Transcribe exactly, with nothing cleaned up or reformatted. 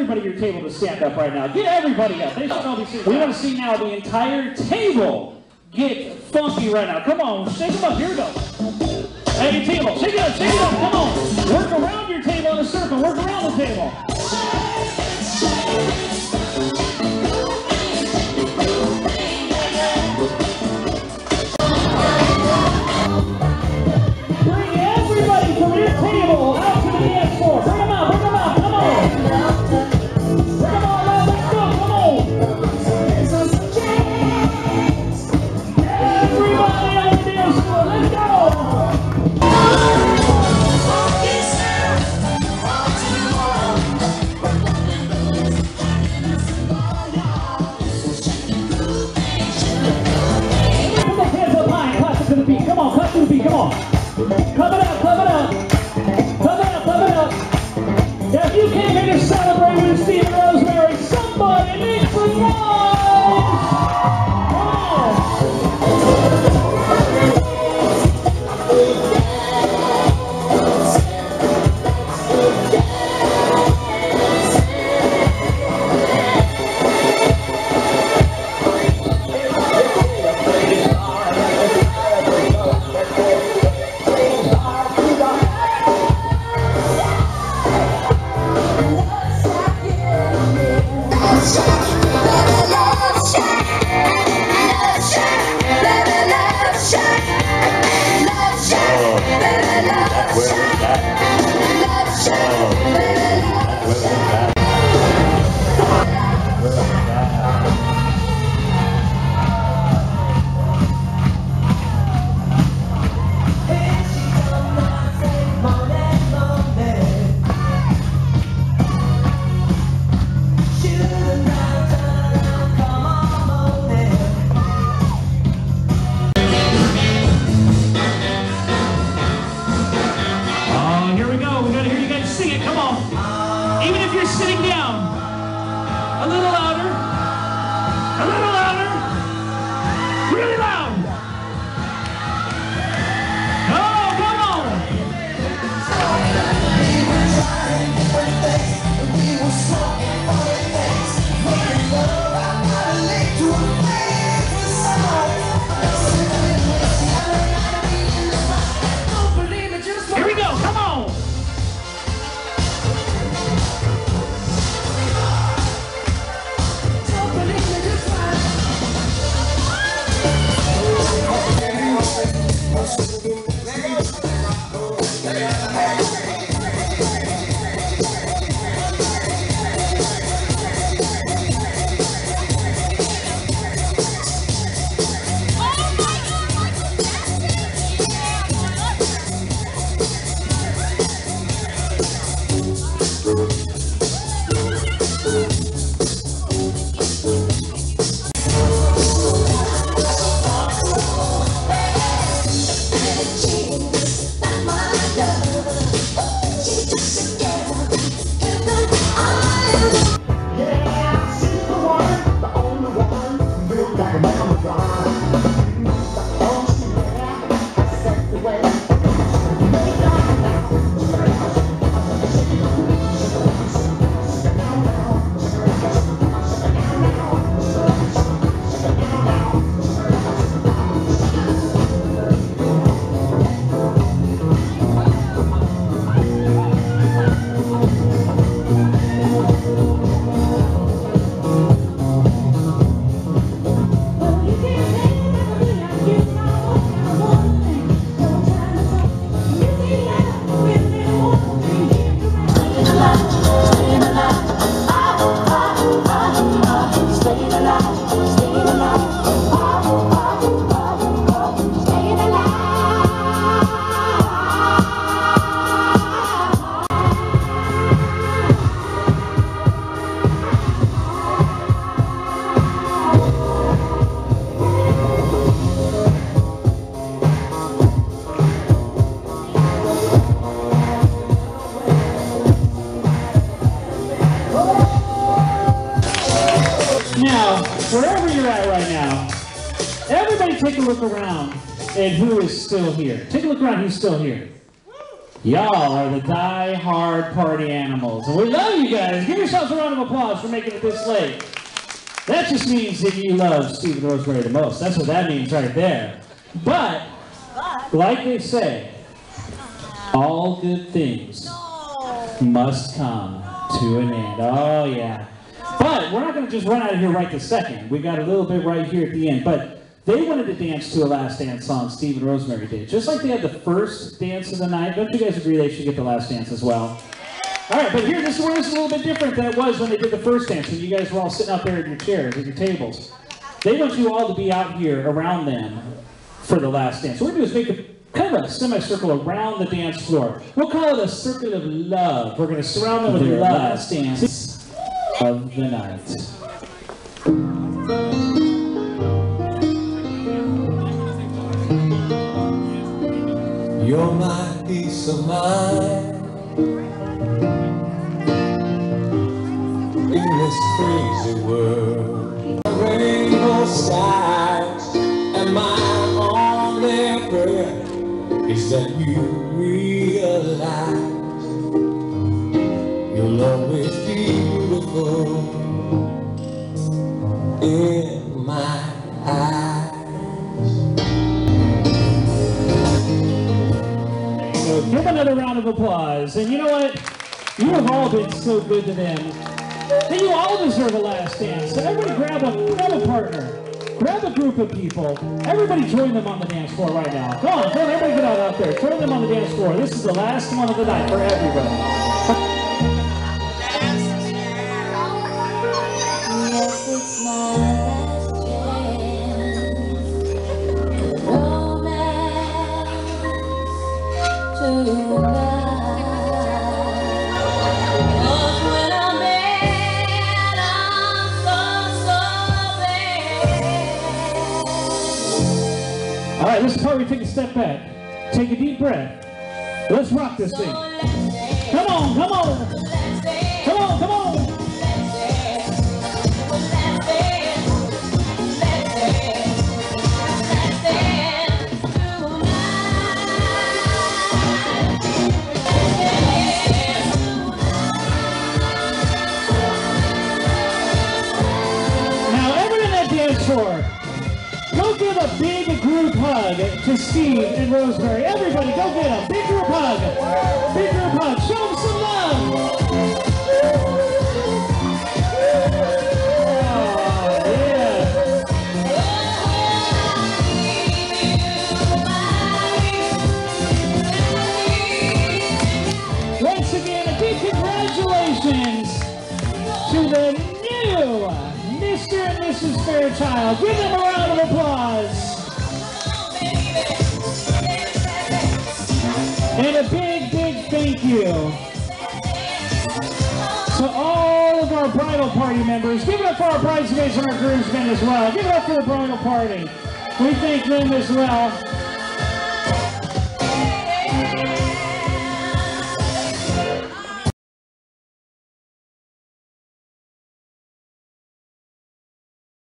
everybody at your table to stand up right now. Get everybody up. They should all be sitting down. We want to see now the entire table get funky right now. Come on, shake them up. Here we go. Hey, table, shake it up, shake it up. Come on. Work around your table in a circle. Work around the table. Bring everybody from your table out to the dance floor. Bring them out, bring them out. Come on. Bring them all out. Let's go. Come on. Everybody on the dance floor. Let's go. Come on. Club it up, club it up. Club it up, club it up. Now if you came here to celebrate with Stephen Rosemary, somebody make some noise! Come Take a look around and who is still here. Take a look around who's still here. Y'all are the die-hard party animals. And we love you guys. Give yourselves a round of applause for making it this late. That just means that you love Stephen Rosemary the most. That's what that means right there. But, like they say, all good things must come to an end. Oh, yeah. But we're not going to just run out of here right this second. We've got a little bit right here at the end. But they wanted to dance to a Last Dance song, Stephen Rosemary did. Just like they had the first dance of the night. Don't you guys agree they should get the last dance as well? All right, but here, this is where it's a little bit different than it was when they did the first dance, when you guys were all sitting out there at your chairs, at your tables. They want you all to be out here around them for the last dance. So what we're going to do is make a, kind of a semicircle around the dance floor. We'll call it a circle of love. We're going to surround them with the last dance of the night. You're my peace of mind in this crazy world. Rainbow skies, and my only prayer is that you realize you'll always be beautiful in my eyes. Give another round of applause. And you know what? You have all been so good to them. And you all deserve a last dance. So everybody grab a, grab a partner. Grab a group of people. Everybody join them on the dance floor right now. Come on, come on, everybody get out out there. Join them on the dance floor. This is the last one of the night for everybody. Alright, this is how we take a step back. Take a deep breath. Let's rock this thing. Come on, come on. Come on, come on. Now, everyone in that dance floor, go give a big group hug to Steve and Rosemary. Everybody, go get them. Big group hug. Big group hug. Show them some love. Oh, yeah. Once again, a big congratulations to the new Mister and Missus Fairchild. Give them a round of applause. And a big, big thank you to all of our bridal party members. Give it up for our bridesmaids and our groomsmen as well. Give it up for the bridal party. We thank them as well.